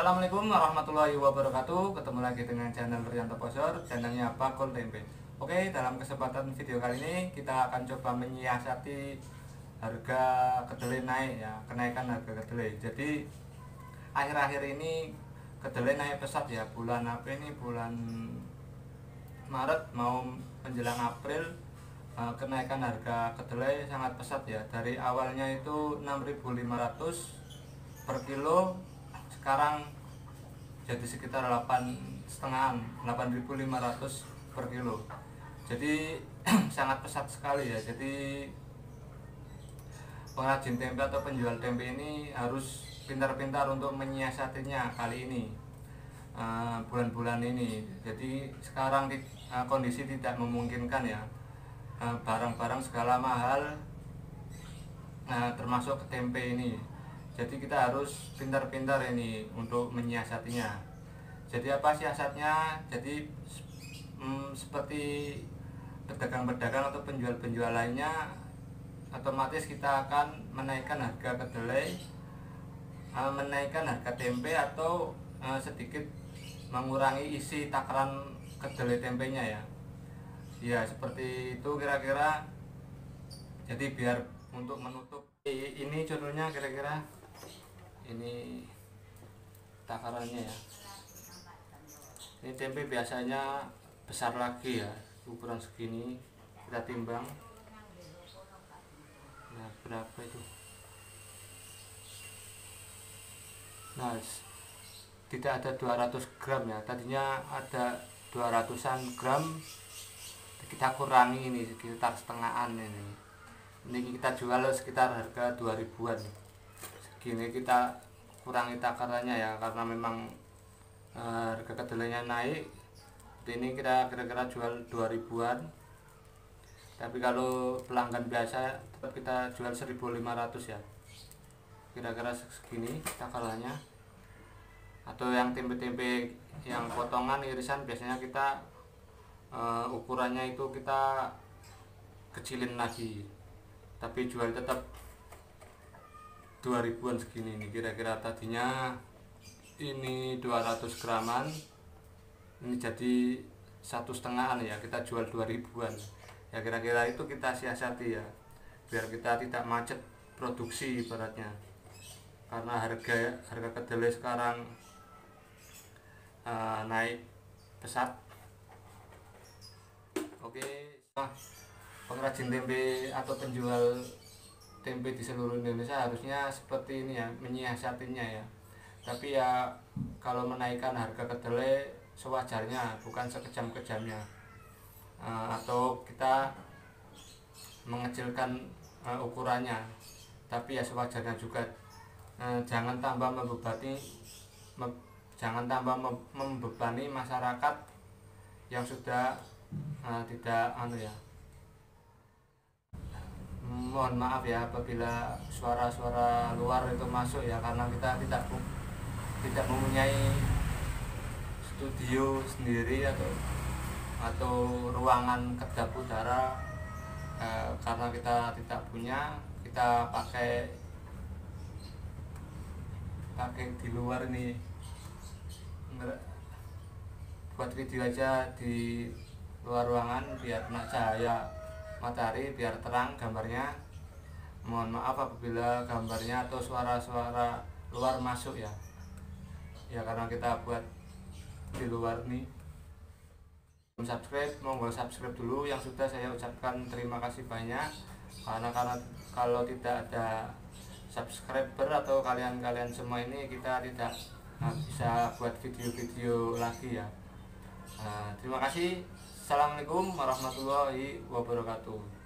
Assalamualaikum warahmatullahi wabarakatuh. Ketemu lagi dengan channel Riyanto Pozor, channelnya Pak Kon TMP. Oke, dalam kesempatan video kali ini kita akan coba menyiasati harga kedelai naik ya, kenaikan harga kedelai. Jadi akhir-akhir ini kedelai naik pesat ya, bulan apa ini, bulan Maret mau menjelang April, kenaikan harga kedelai sangat pesat ya. Dari awalnya itu 6.500 per kilo, sekarang jadi sekitar 8.500 per kilo. Jadi sangat pesat sekali ya. Jadi pengrajin tempe atau penjual tempe ini harus pintar-pintar untuk menyiasatinya kali ini, bulan-bulan ini. Jadi sekarang kondisi tidak memungkinkan ya, barang-barang segala mahal, termasuk tempe ini. Jadi kita harus pintar-pintar ini untuk menyiasatinya. Jadi apa siasatnya? Jadi seperti pedagang-pedagang atau penjual-penjual lainnya, otomatis kita akan menaikkan harga kedelai, menaikkan harga tempe, atau sedikit mengurangi isi takaran kedelai tempenya ya. Ya seperti itu kira-kira. Jadi biar untuk menutup ini contohnya kira-kira. Ini takarannya ya, ini tempe biasanya besar lagi ya, ukuran segini. Kita timbang, nah berapa itu, nah tidak ada 200 gram ya, tadinya ada 200an gram, kita kurangi ini sekitar setengahan. Ini kita jual sekitar harga 2.000-an, segini kita kurangi takarannya ya, karena memang harga kedelainya naik. Ini kita kira-kira jual 2.000-an, tapi kalau pelanggan biasa tetap kita jual 1.500 ya, kira-kira segini takarannya. Atau yang tempe-tempe yang potongan irisan biasanya kita ukurannya itu kita kecilin lagi, tapi jual tetap 2.000-an segini. Ini kira-kira tadinya ini 200 graman, ini jadi 1,5-an ya, kita jual 2.000-an ya. Kira-kira itu kita siasati ya, biar kita tidak macet produksi ibaratnya. Karena harga kedelai sekarang naik pesat. Oke, pengrajin tempe atau penjual tempe di seluruh Indonesia harusnya seperti ini ya, menyiasatinya ya. Tapi ya kalau menaikkan harga kedelai sewajarnya, bukan sekejam-kejamnya, atau kita mengecilkan ukurannya, tapi ya sewajarnya juga. Jangan tambah membebani masyarakat yang sudah tidak anu ya. Mohon maaf ya apabila suara-suara luar itu masuk ya, karena kita tidak mempunyai studio sendiri atau ruangan kedap udara. Karena kita tidak punya, kita pakai di luar nih, buat video aja di luar ruangan biar kena cahaya matahari, biar terang gambarnya. Mohon maaf apabila gambarnya atau suara-suara luar masuk ya, karena kita buat di luar nih. Subscribe, monggo subscribe dulu. Yang sudah saya ucapkan terima kasih banyak, karena kalau tidak ada subscriber atau kalian-kalian semua ini, kita tidak bisa buat video-video lagi ya. Terima kasih. Assalamualaikum warahmatullahi wabarakatuh.